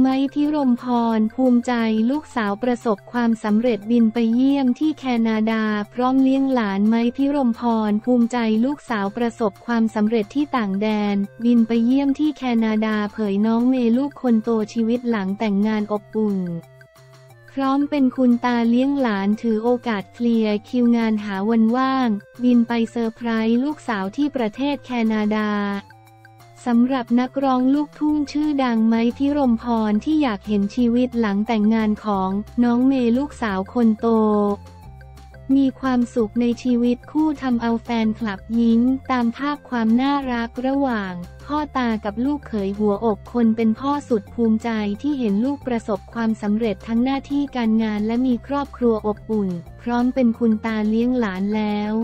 ไม้พิรมพรภูมิใจลูกสาวประสบความสำเร็จบินไปเยี่ยมที่แคนาดาพร้อมเลี้ยงหลานไม้พิรมพรภูมิใจลูกสาวประสบความสำเร็จที่ต่างแดนบินไปเยี่ยมที่แคนาดาเผยน้องเมย์ลูกคนโตชีวิตหลังแต่งงานอบอุ่นพร้อมเป็นคุณตาเลี้ยงหลานถือโอกาสเคลียร์คิวงานหาวันว่างบินไปเซอร์ไพรส์ลูกสาวที่ประเทศแคนาดาสำหรับนักร้องลูกทุ่งชื่อดังไม้พิรมพรที่อยากเห็นชีวิตหลังแต่งงานของน้องเมย์ลูกสาวคนโตมีความสุขในชีวิตคู่ทำเอาแฟนคลับยิ้มตามภาพความน่ารักระหว่างพ่อตากับลูกเขยหัวอกคนเป็นพ่อสุดภูมิใจที่เห็นลูกประสบความสำเร็จทั้งหน้าที่การงานและมีครอบครัวอบอุ่นพร้อมเป็นคุณตาเลี้ยงหลานแล้ว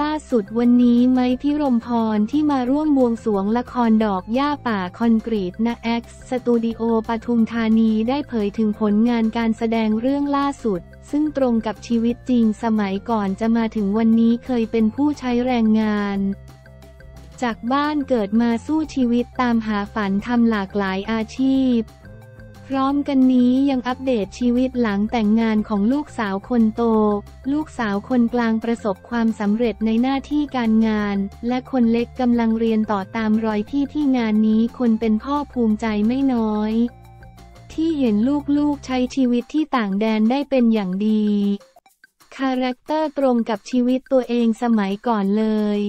ล่าสุดวันนี้ไม้พิรมพรที่มาร่วมบวงสรวงละครดอกหญ้าป่าคอนกรีตณ X สตูดิโอปทุมธานีได้เผยถึงผลงานการแสดงเรื่องล่าสุดซึ่งตรงกับชีวิตจริงสมัยก่อนจะมาถึงวันนี้เคยเป็นผู้ใช้แรงงานจากบ้านเกิดมาสู้ชีวิตตามหาฝันทำหลากหลายอาชีพพร้อมกันนี้ยังอัปเดตชีวิตหลังแต่งงานของลูกสาวคนโตลูกสาวคนกลางประสบความสำเร็จในหน้าที่การงานและคนเล็กกำลังเรียนต่อตามรอยพี่ที่งานนี้คนเป็นพ่อภูมิใจไม่น้อยที่เห็นลูกๆใช้ชีวิตที่ต่างแดนได้เป็นอย่างดีคาแรคเตอร์ตรงกับชีวิตตัวเองสมัยก่อนเลย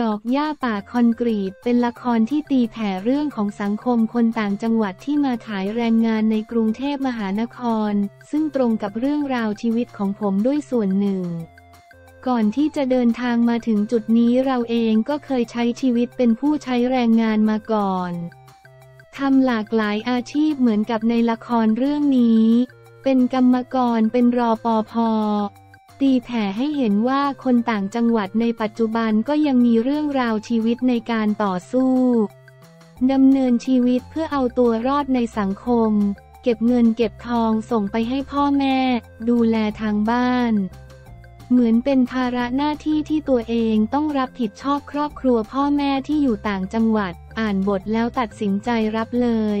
ดอกหญ้าป่าคอนกรีตเป็นละครที่ตีแผ่เรื่องของสังคมคนต่างจังหวัดที่มาขายแรงงานในกรุงเทพมหานครซึ่งตรงกับเรื่องราวชีวิตของผมด้วยส่วนหนึ่งก่อนที่จะเดินทางมาถึงจุดนี้เราเองก็เคยใช้ชีวิตเป็นผู้ใช้แรงงานมาก่อนทำหลากหลายอาชีพเหมือนกับในละครเรื่องนี้เป็นกรรมกรเป็นรปภตีแผ่ให้เห็นว่าคนต่างจังหวัดในปัจจุบันก็ยังมีเรื่องราวชีวิตในการต่อสู้ดำเนินชีวิตเพื่อเอาตัวรอดในสังคมเก็บเงินเก็บทองส่งไปให้พ่อแม่ดูแลทางบ้านเหมือนเป็นภาระหน้าที่ที่ตัวเองต้องรับผิดชอบครอบครัวพ่อแม่ที่อยู่ต่างจังหวัดอ่านบทแล้วตัดสินใจรับเลย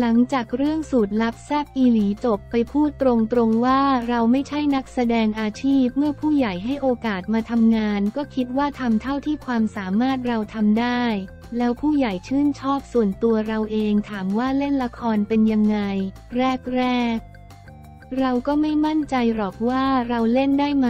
หลังจากเรื่องสูตรลับแซบอีหลีจบไปพูดตรงๆว่าเราไม่ใช่นักแสดงอาชีพเมื่อผู้ใหญ่ให้โอกาสมาทำงานก็คิดว่าทำเท่าที่ความสามารถเราทำได้แล้วผู้ใหญ่ชื่นชอบส่วนตัวเราเองถามว่าเล่นละครเป็นยังไงแรกเราก็ไม่มั่นใจหรอกว่าเราเล่นได้ไหม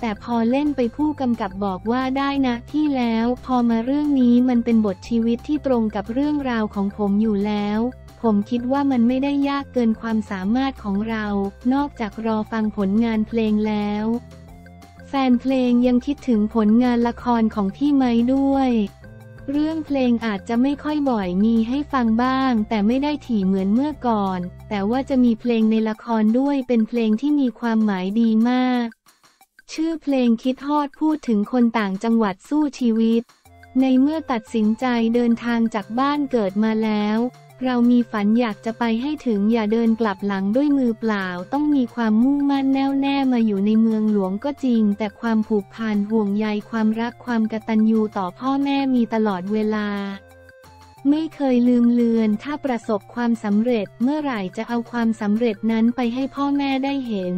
แต่พอเล่นไปผู้กำกับบอกว่าได้นะที่แล้วพอมาเรื่องนี้มันเป็นบทชีวิตที่ตรงกับเรื่องราวของผมอยู่แล้วผมคิดว่ามันไม่ได้ยากเกินความสามารถของเรานอกจากรอฟังผลงานเพลงแล้วแฟนเพลงยังคิดถึงผลงานละครของพี่ไม้ด้วยเรื่องเพลงอาจจะไม่ค่อยบ่อยมีให้ฟังบ้างแต่ไม่ได้ถี่เหมือนเมื่อก่อนแต่ว่าจะมีเพลงในละครด้วยเป็นเพลงที่มีความหมายดีมากชื่อเพลงคิดฮอดพูดถึงคนต่างจังหวัดสู้ชีวิตในเมื่อตัดสินใจเดินทางจากบ้านเกิดมาแล้วเรามีฝันอยากจะไปให้ถึงอย่าเดินกลับหลังด้วยมือเปล่าต้องมีความมุ่งมั่นแน่วแน่มาอยู่ในเมืองหลวงก็จริงแต่ความผูกพันห่วงใยความรักความกตัญญูต่อพ่อแม่มีตลอดเวลาไม่เคยลืมเลือนถ้าประสบความสำเร็จเมื่อไหร่จะเอาความสำเร็จนั้นไปให้พ่อแม่ได้เห็น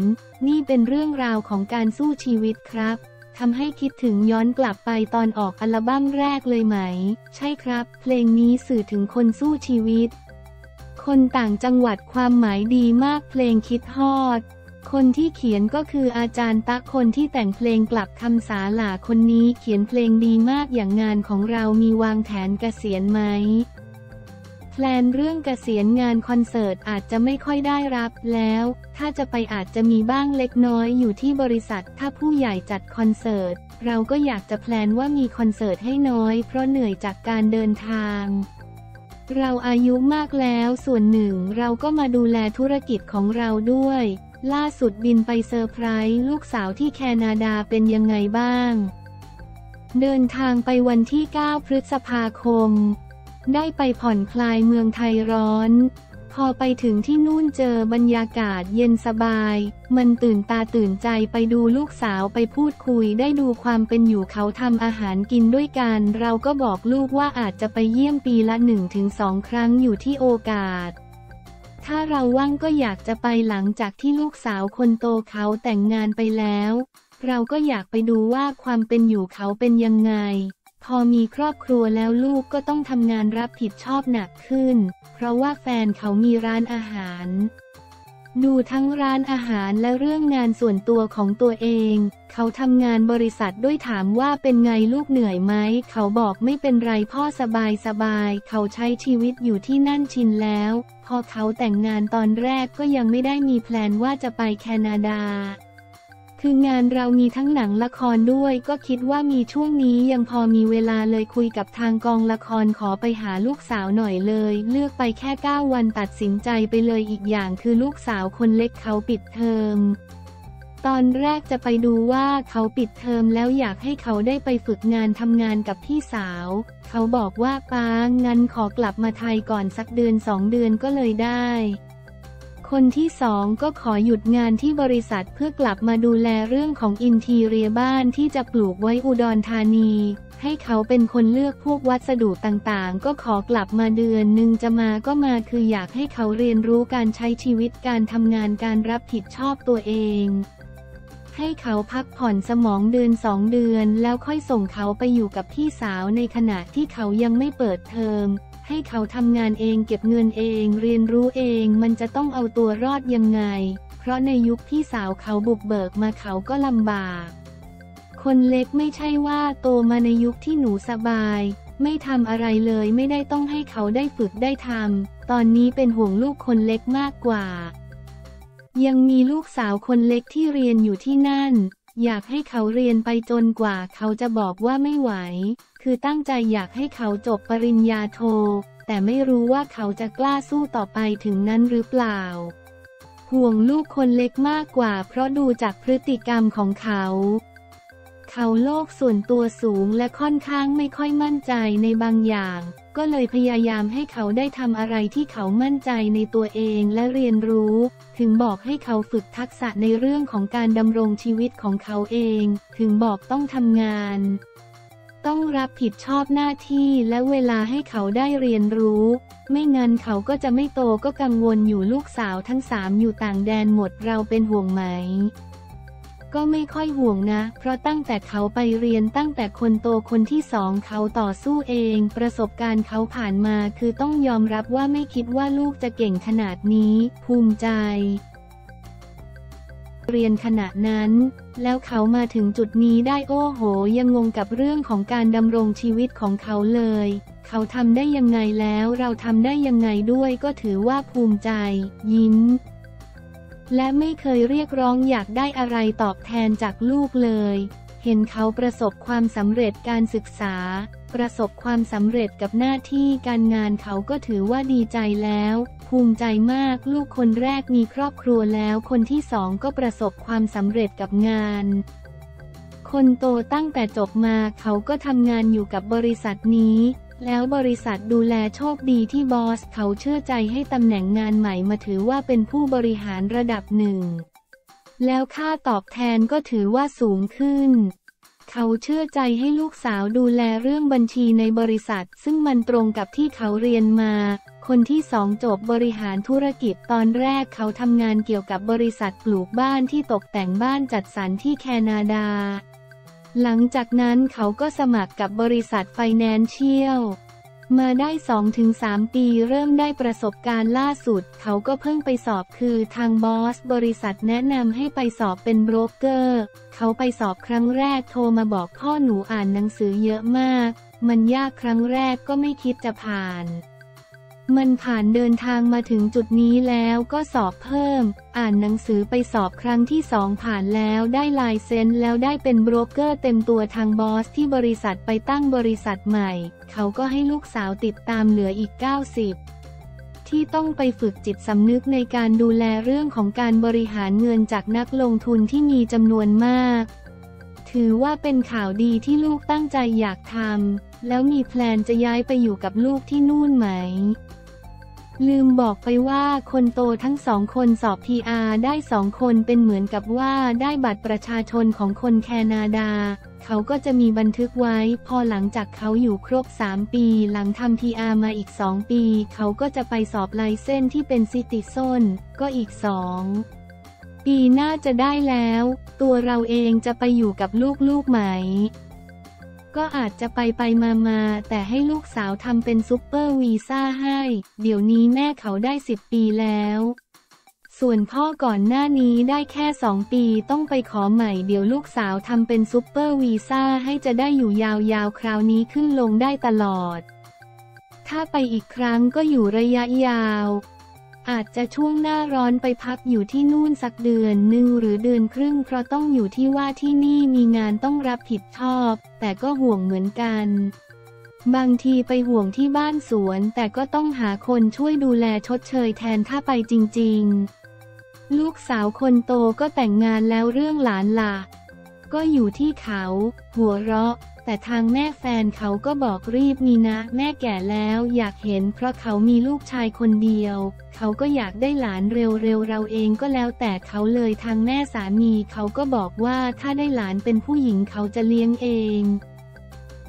นี่เป็นเรื่องราวของการสู้ชีวิตครับทำให้คิดถึงย้อนกลับไปตอนออกอัลบั้มแรกเลยไหมใช่ครับเพลงนี้สื่อถึงคนสู้ชีวิตคนต่างจังหวัดความหมายดีมากเพลงคิดฮอดคนที่เขียนก็คืออาจารย์ตั๊กคนที่แต่งเพลงกลับคำสาหลาคนนี้เขียนเพลงดีมากอย่างงานของเรามีวางแผนเกษียณไหมแพลนเรื่องเกษียณงานคอนเสิร์ตอาจจะไม่ค่อยได้รับแล้วถ้าจะไปอาจจะมีบ้างเล็กน้อยอยู่ที่บริษัทถ้าผู้ใหญ่จัดคอนเสิร์ตเราก็อยากจะแพลนว่ามีคอนเสิร์ตให้น้อยเพราะเหนื่อยจากการเดินทางเราอายุมากแล้วส่วนหนึ่งเราก็มาดูแลธุรกิจของเราด้วยล่าสุดบินไปเซอร์ไพรส์ลูกสาวที่แคนาดาเป็นยังไงบ้างเดินทางไปวันที่ 9 พฤษภาคมได้ไปผ่อนคลายเมืองไทยร้อนพ พอไปถึงที่นู่นเจอบรรยากาศเย็นสบายมันตื่นตาตื่นใจไปดูลูกสาวไปพูดคุยได้ดูความเป็นอยู่เขาทำอาหารกินด้วยกันเราก็บอกลูกว่าอาจจะไปเยี่ยมปีละ 1-2 ครั้งอยู่ที่โอกาสถ้าเราว่างก็อยากจะไปหลังจากที่ลูกสาวคนโตเขาแต่งงานไปแล้วเราก็อยากไปดูว่าความเป็นอยู่เขาเป็นยังไงพอมีครอบครัวแล้วลูกก็ต้องทำงานรับผิดชอบหนักขึ้นเพราะว่าแฟนเขามีร้านอาหารดูทั้งร้านอาหารและเรื่องงานส่วนตัวของตัวเองเขาทำงานบริษัทด้วยถามว่าเป็นไงลูกเหนื่อยไหมเขาบอกไม่เป็นไรพ่อสบายสบายเขาใช้ชีวิตอยู่ที่นั่นชินแล้วพอเขาแต่งงานตอนแรกก็ยังไม่ได้มีแพลนว่าจะไปแคนาดาคืองานเรามีทั้งหนังละครด้วยก็คิดว่ามีช่วงนี้ยังพอมีเวลาเลยคุยกับทางกองละครขอไปหาลูกสาวหน่อยเลยเลือกไปแค่9วันตัดสินใจไปเลยอีกอย่างคือลูกสาวคนเล็กเขาปิดเทอมตอนแรกจะไปดูว่าเขาปิดเทอมแล้วอยากให้เขาได้ไปฝึกงานทำงานกับพี่สาวเขาบอกว่าป้างั้นขอกลับมาไทยก่อนสักเดือน2 เดือนก็เลยได้คนที่2ก็ขอหยุดงานที่บริษัทเพื่อกลับมาดูแลเรื่องของอินทีเรียบ้านที่จะปลูกไว้อุดรธานีให้เขาเป็นคนเลือกพวกวัสดุต่างๆก็ขอกลับมาเดือนนึงจะมาก็มาคืออยากให้เขาเรียนรู้การใช้ชีวิตการทำงานการรับผิดชอบตัวเองให้เขาพักผ่อนสมองเดือน2 เดือนแล้วค่อยส่งเขาไปอยู่กับพี่สาวในขณะที่เขายังไม่เปิดเทอมให้เขาทำงานเองเก็บเงินเองเรียนรู้เองมันจะต้องเอาตัวรอดยังไงเพราะในยุคพี่สาวเขาบุกเบิกมาเขาก็ลำบากคนเล็กไม่ใช่ว่าโตมาในยุคที่หนูสบายไม่ทำอะไรเลยไม่ได้ต้องให้เขาได้ฝึกได้ทำตอนนี้เป็นห่วงลูกคนเล็กมากกว่ายังมีลูกสาวคนเล็กที่เรียนอยู่ที่นั่นอยากให้เขาเรียนไปจนกว่าเขาจะบอกว่าไม่ไหวคือตั้งใจอยากให้เขาจบปริญญาโทแต่ไม่รู้ว่าเขาจะกล้าสู้ต่อไปถึงนั้นหรือเปล่าห่วงลูกคนเล็กมากกว่าเพราะดูจากพฤติกรรมของเขาโลกส่วนตัวสูงและค่อนข้างไม่ค่อยมั่นใจในบางอย่างก็เลยพยายามให้เขาได้ทำอะไรที่เขามั่นใจในตัวเองและเรียนรู้ถึงบอกให้เขาฝึกทักษะในเรื่องของการดำรงชีวิตของเขาเองถึงบอกต้องทำงานต้องรับผิดชอบหน้าที่และเวลาให้เขาได้เรียนรู้ไม่งั้นเขาก็จะไม่โตก็กังวลอยู่ลูกสาวทั้ง3อยู่ต่างแดนหมดเราเป็นห่วงไหมก็ไม่ค่อยห่วงนะเพราะตั้งแต่เขาไปเรียนตั้งแต่คนโตคนที่2เขาต่อสู้เองประสบการณ์เขาผ่านมาคือต้องยอมรับว่าไม่คิดว่าลูกจะเก่งขนาดนี้ภูมิใจเรียนขณะนั้นแล้วเขามาถึงจุดนี้ได้โอ้โหยังงงกับเรื่องของการดำรงชีวิตของเขาเลยเขาทำได้ยังไงแล้วเราทำได้ยังไงด้วยก็ถือว่าภูมิใจยิ้มและไม่เคยเรียกร้องอยากได้อะไรตอบแทนจากลูกเลยเห็นเขาประสบความสำเร็จการศึกษาประสบความสำเร็จกับหน้าที่การงานเขาก็ถือว่าดีใจแล้วภูมิใจมากลูกคนแรกมีครอบครัวแล้วคนที่2ก็ประสบความสำเร็จกับงานคนโตตั้งแต่จบมาเขาก็ทำงานอยู่กับบริษัทนี้แล้วบริษัทดูแลโชคดีที่บอสเขาเชื่อใจให้ตำแหน่งงานใหม่มาถือว่าเป็นผู้บริหารระดับ1แล้วค่าตอบแทนก็ถือว่าสูงขึ้นเขาเชื่อใจให้ลูกสาวดูแลเรื่องบัญชีในบริษัทซึ่งมันตรงกับที่เขาเรียนมาคนที่2จบบริหารธุรกิจตอนแรกเขาทำงานเกี่ยวกับบริษัทปลูกบ้านที่ตกแต่งบ้านจัดสรรที่แคนาดาหลังจากนั้นเขาก็สมัครกับบริษัทไฟแนนเชียลมาได้ 2-3 ปีเริ่มได้ประสบการณ์ล่าสุดเขาก็เพิ่งไปสอบคือทางบอสบริษัทแนะนำให้ไปสอบเป็นโบรกเกอร์เขาไปสอบครั้งแรกโทรมาบอกพ่อหนูอ่านหนังสือเยอะมากมันยากครั้งแรกก็ไม่คิดจะผ่านมันผ่านเดินทางมาถึงจุดนี้แล้วก็สอบเพิ่มอ่านหนังสือไปสอบครั้งที่2ผ่านแล้วได้ไลเซนส์แล้วได้เป็นโบรกเกอร์เต็มตัวทางบอสที่บริษัทไปตั้งบริษัทใหม่เขาก็ให้ลูกสาวติดตามเหลืออีก90ที่ต้องไปฝึกจิตสำนึกในการดูแลเรื่องของการบริหารเงินจากนักลงทุนที่มีจำนวนมากถือว่าเป็นข่าวดีที่ลูกตั้งใจอยากทำแล้วมีแพลนจะย้ายไปอยู่กับลูกที่นู่นไหม ลืมบอกไปว่าคนโตทั้งสองคนสอบ PR ได้สองคนเป็นเหมือนกับว่าได้บัตรประชาชนของคนแคนาดาเขาก็จะมีบันทึกไว้พอหลังจากเขาอยู่ครบ3ปีหลังทำ PR มาอีก2ปีเขาก็จะไปสอบไลเซนส์ที่เป็นซิติเซนก็อีก2ปีน่าจะได้แล้วตัวเราเองจะไปอยู่กับลูกๆไหมก็อาจจะไปมาแต่ให้ลูกสาวทำเป็นซุปเปอร์วีซ่าให้เดี๋ยวนี้แม่เขาได้10ปีแล้วส่วนพ่อก่อนหน้านี้ได้แค่2ปีต้องไปขอใหม่เดี๋ยวลูกสาวทำเป็นซุปเปอร์วีซ่าให้จะได้อยู่ยาวๆคราวนี้ขึ้นลงได้ตลอดถ้าไปอีกครั้งก็อยู่ระยะยาวอาจจะช่วงหน้าร้อนไปพักอยู่ที่นู่นสักเดือนหนึ่งหรือเดือนครึ่งเพราะต้องอยู่ที่ว่าที่นี่มีงานต้องรับผิดชอบแต่ก็ห่วงเหมือนกันบางทีไปห่วงที่บ้านสวนแต่ก็ต้องหาคนช่วยดูแลชดเชยแทนถ้าไปจริงๆลูกสาวคนโตก็แต่งงานแล้วเรื่องหลานล่ะก็อยู่ที่เขาหัวเราะแต่ทางแม่แฟนเขาก็บอกรีบมีนะแม่แก่แล้วอยากเห็นเพราะเขามีลูกชายคนเดียวเขาก็อยากได้หลานเร็วๆเราเองก็แล้วแต่เขาเลยทางแม่สามีเขาก็บอกว่าถ้าได้หลานเป็นผู้หญิงเขาจะเลี้ยงเอง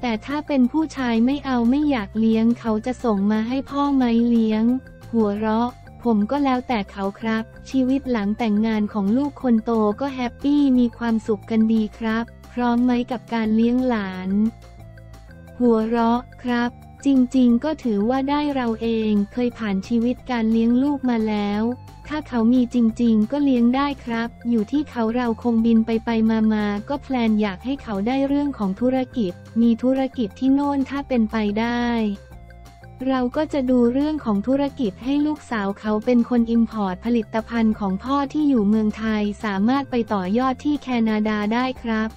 แต่ถ้าเป็นผู้ชายไม่เอาไม่อยากเลี้ยงเขาจะส่งมาให้พ่อไหมเลี้ยงหัวเราะผมก็แล้วแต่เขาครับชีวิตหลังแต่งงานของลูกคนโตก็แฮปปี้มีความสุขกันดีครับพร้อมไหมกับการเลี้ยงหลานหัวเราะครับจริงๆก็ถือว่าได้เราเองเคยผ่านชีวิตการเลี้ยงลูกมาแล้วถ้าเขามีจริงๆก็เลี้ยงได้ครับอยู่ที่เขาเราคงบินไปมาก็แพลนอยากให้เขาได้เรื่องของธุรกิจมีธุรกิจที่โน่นถ้าเป็นไปได้เราก็จะดูเรื่องของธุรกิจให้ลูกสาวเขาเป็นคนอิมพอร์ตผลิตภัณฑ์ของพ่อที่อยู่เมืองไทยสามารถไปต่อยอดที่แคนาดาได้ครับ